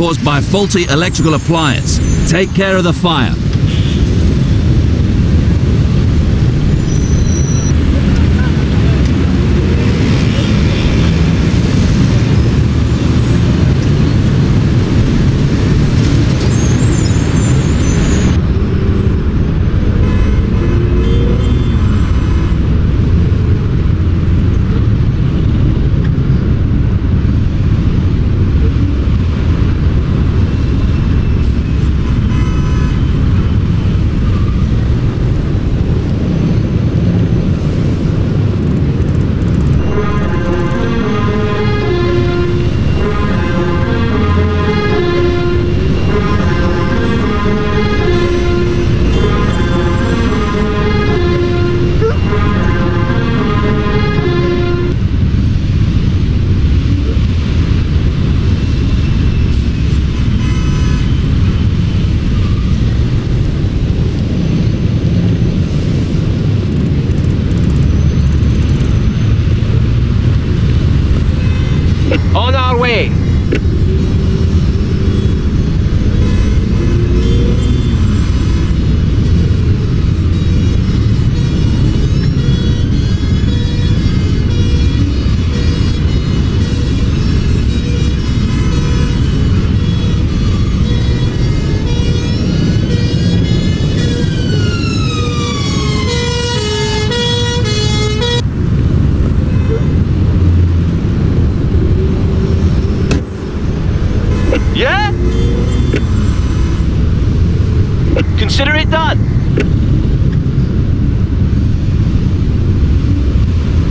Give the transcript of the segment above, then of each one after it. caused by faulty electrical appliance. Take care of the fire. Consider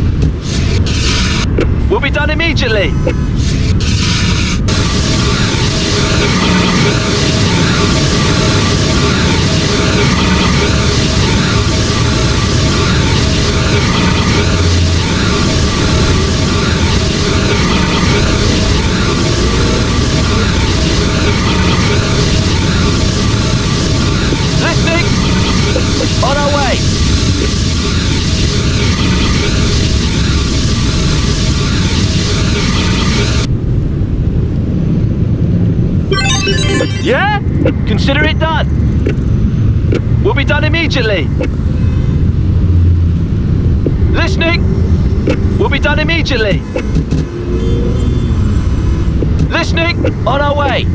it done. We'll be done immediately. On our way! Yeah? Consider it done! We'll be done immediately! Listening! We'll be done immediately! Listening! On our way!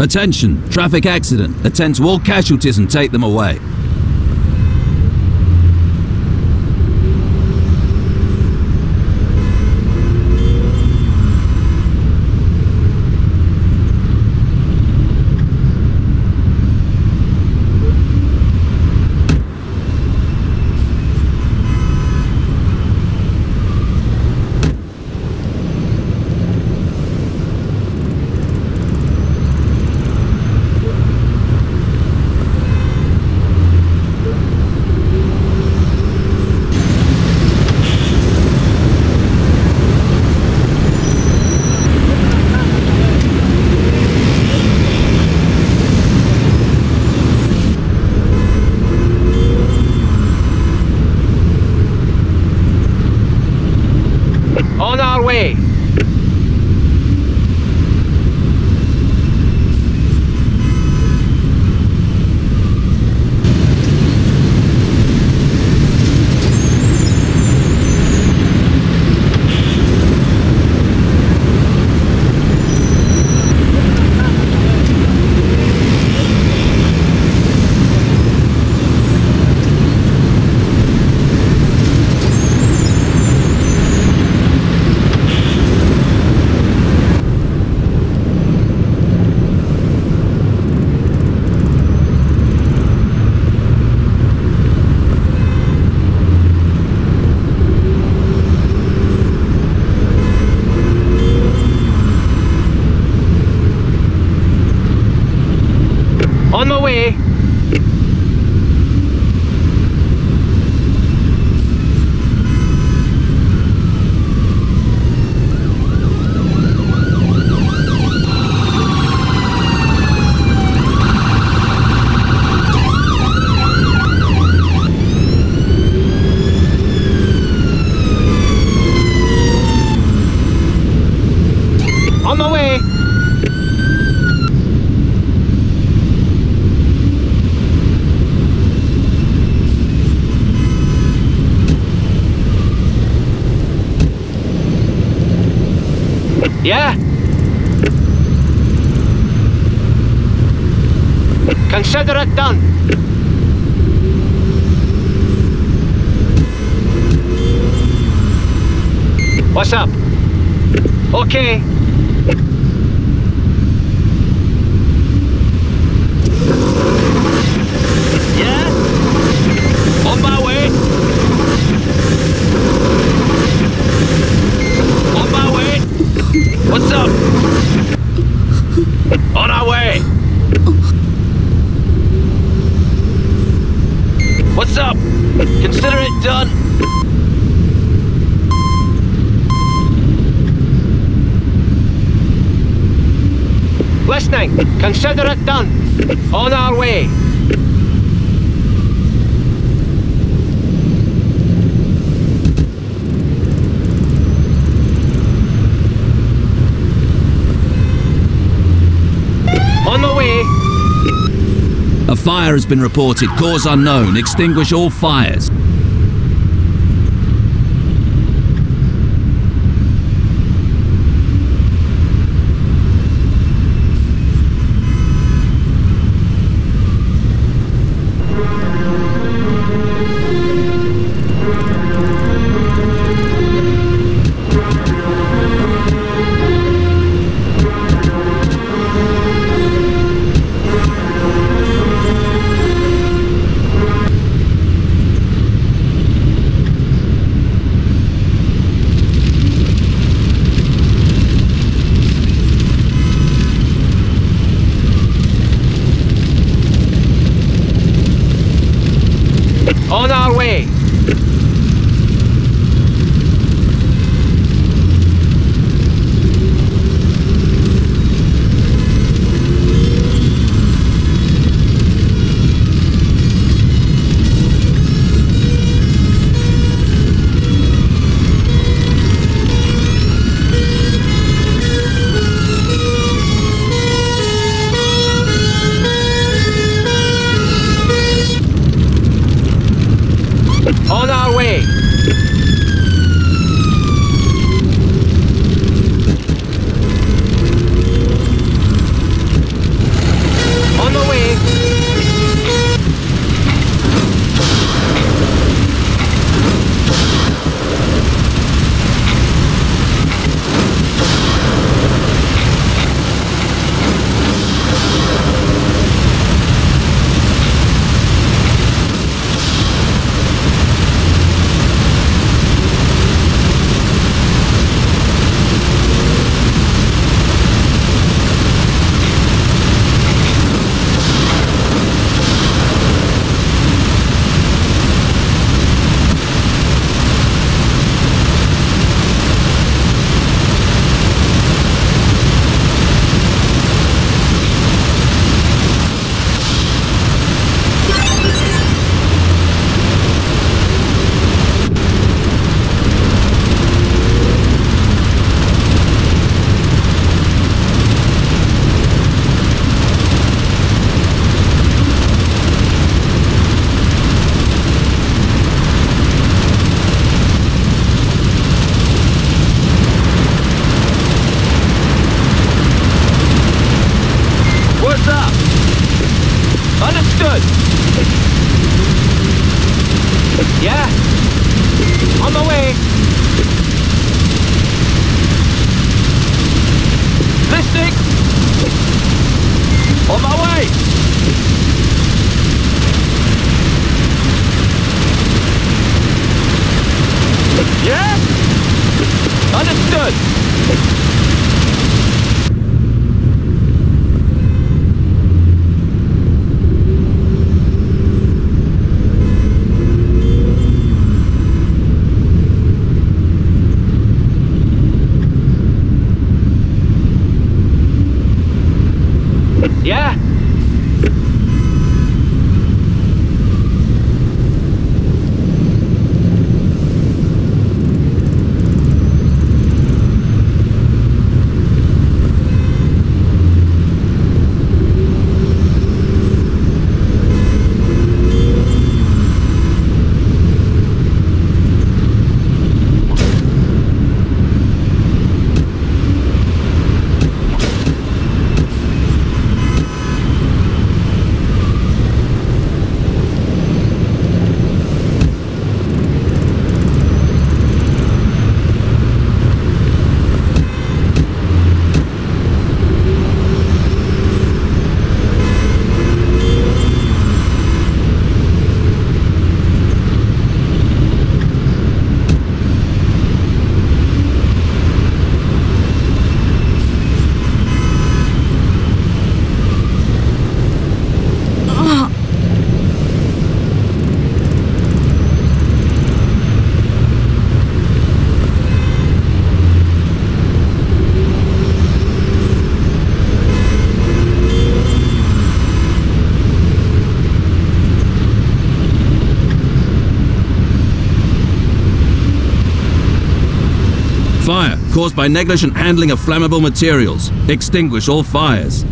Attention, traffic accident. Attend to all casualties and take them away. Consider it done. What's up? Okay. Yeah? On my way. On my way. What's up? On our way. What's up? Consider it done. Listening, consider it done. On our way. On the way. A fire has been reported. Cause unknown. Extinguish all fires. On our way. On our way. On the way. Understood. Yeah. On the way. Listening. On my way. Yeah. Understood. Yeah. fire caused by negligent handling of flammable materials. Extinguish all fires.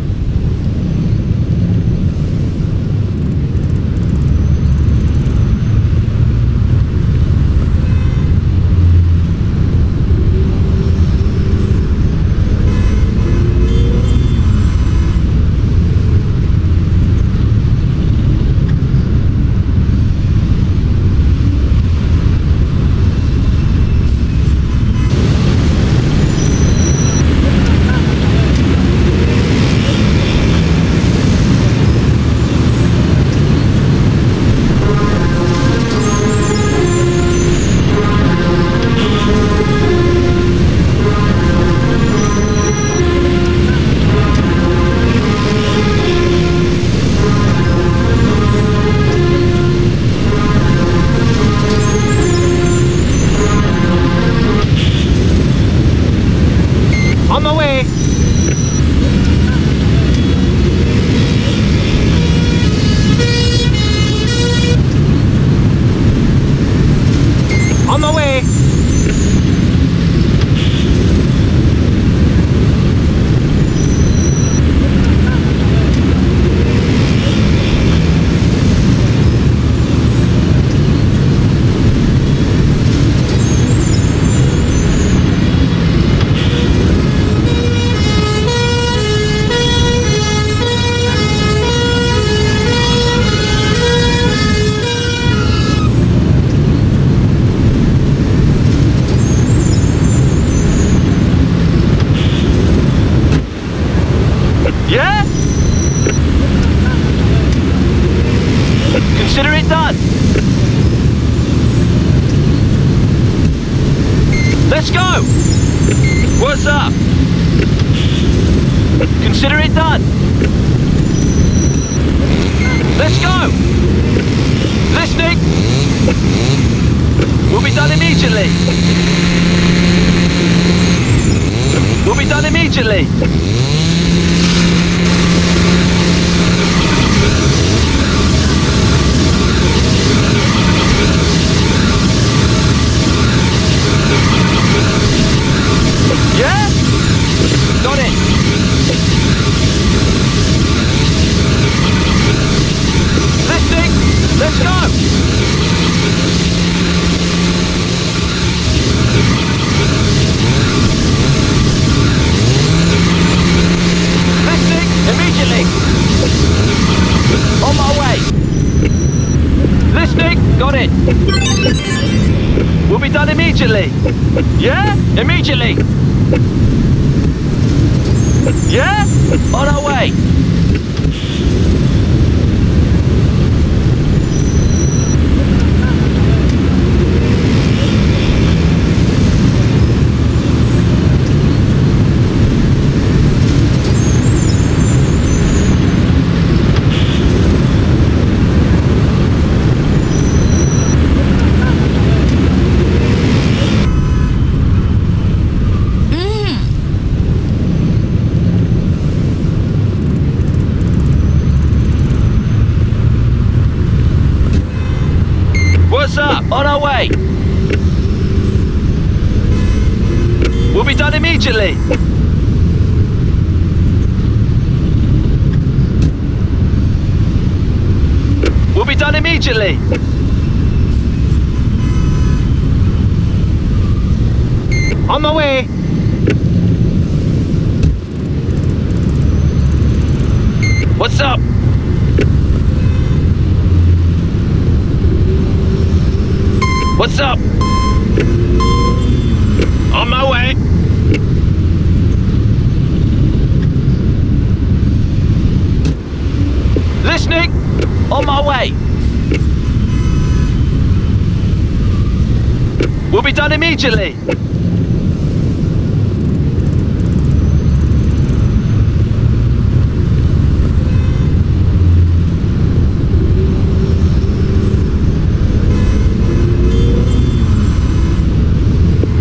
Immediately.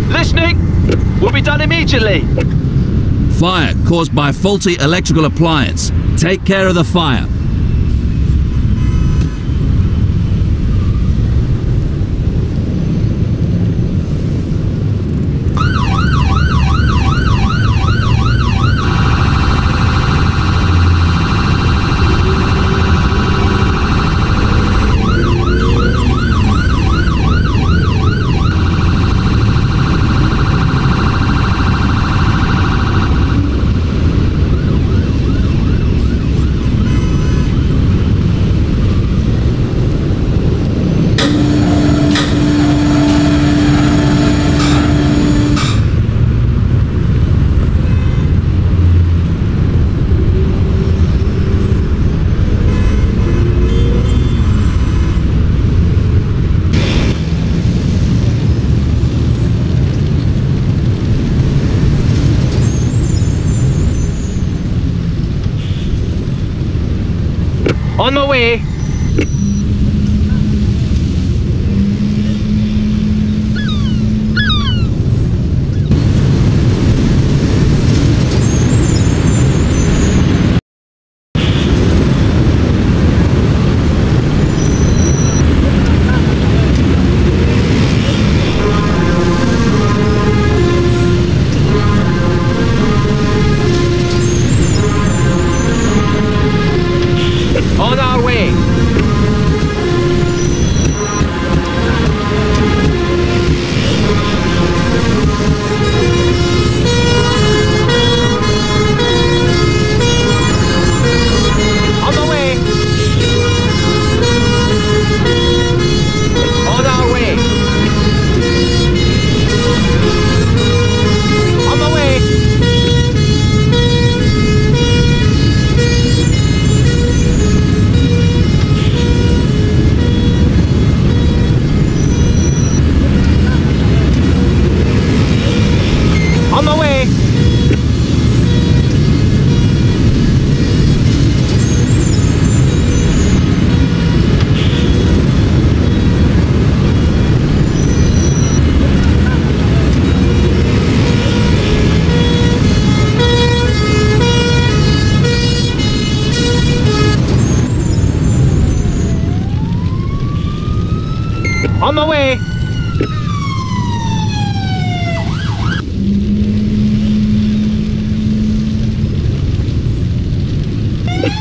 Listening. Will be done immediately. Fire caused by faulty electrical appliance. Take care of the fire. On my way.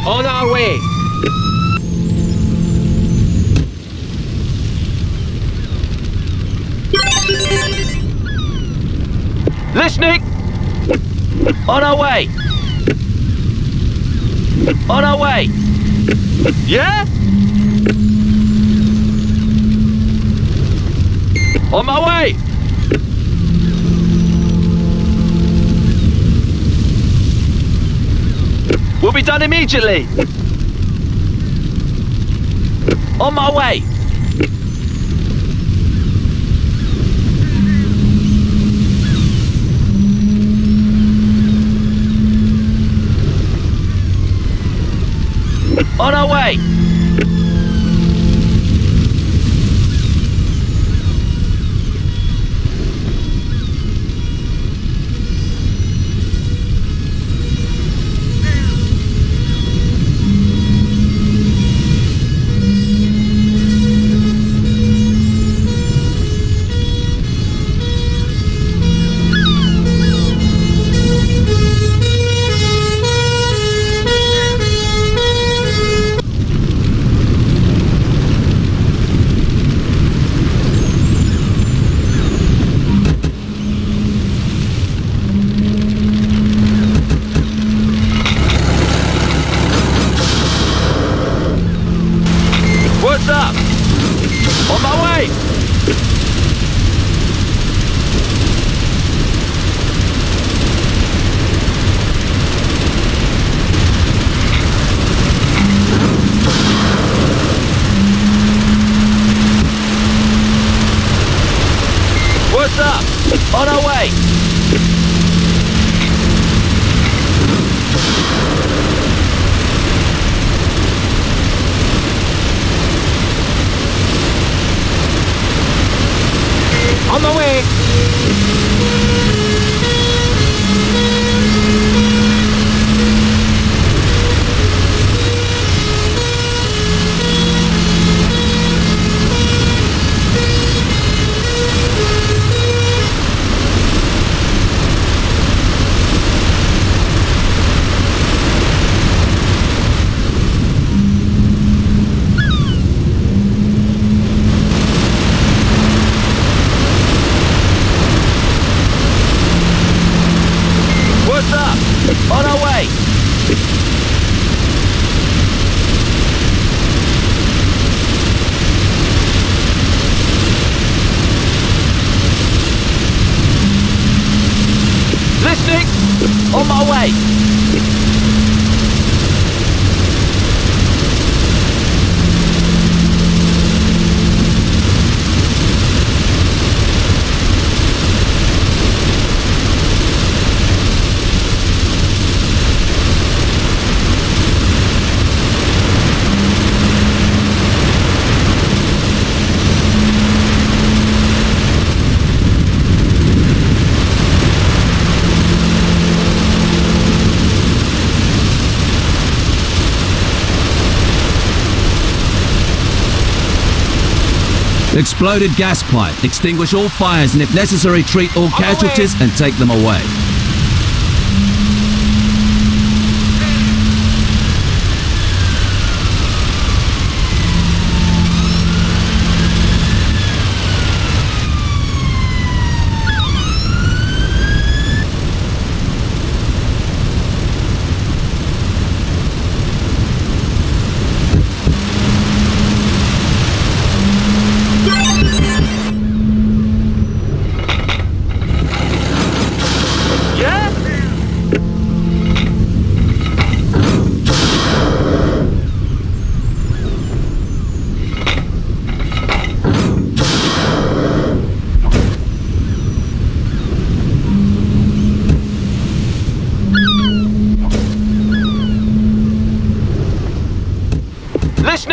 On my way! On our way! Listening! On our way! On our way! Yeah? On my way! We'll be done immediately! On my way! On our way! On our way! Exploded gas pipe. Extinguish all fires and if necessary treat all casualties and take them away.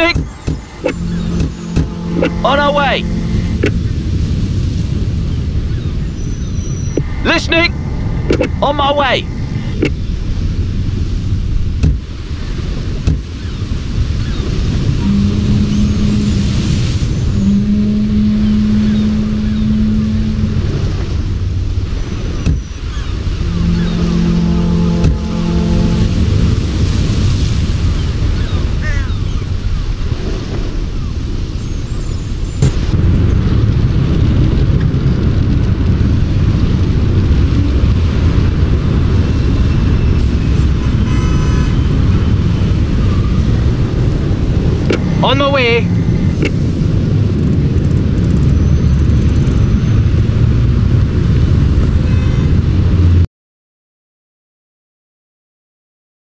Listening! On our way! Listening! On my way! On the way!